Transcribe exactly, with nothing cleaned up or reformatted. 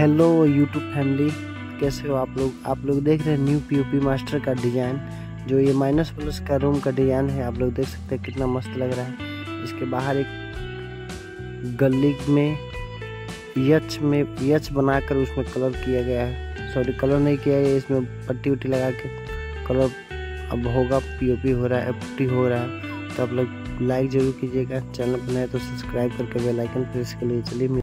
Hello YouTube family, कैसे हो आप लोग। आप लोग देख रहे हैं न्यू पॉप मास्टर का डिज़ाइन, जो ये माइनस प्लस का रूम का डिज़ाइन है। आप लोग देख सकते हैं कितना मस्त लग रहा है। इसके बाहर एक गली में यच में यच बनाकर उसमें कलर किया गया है। सॉरी, कलर नहीं किया है, इसमें पट्टी उट्टी लगा के कलर अब होगा। पॉप हो रहा है, पुट्टी हो रहा है। तो आप लोग लाइक ज़रूर कीजिएगा, चैनल पर नए तो सब्सक्राइब करके बेल आइकन प्रेस कर लीजिए। चलिए।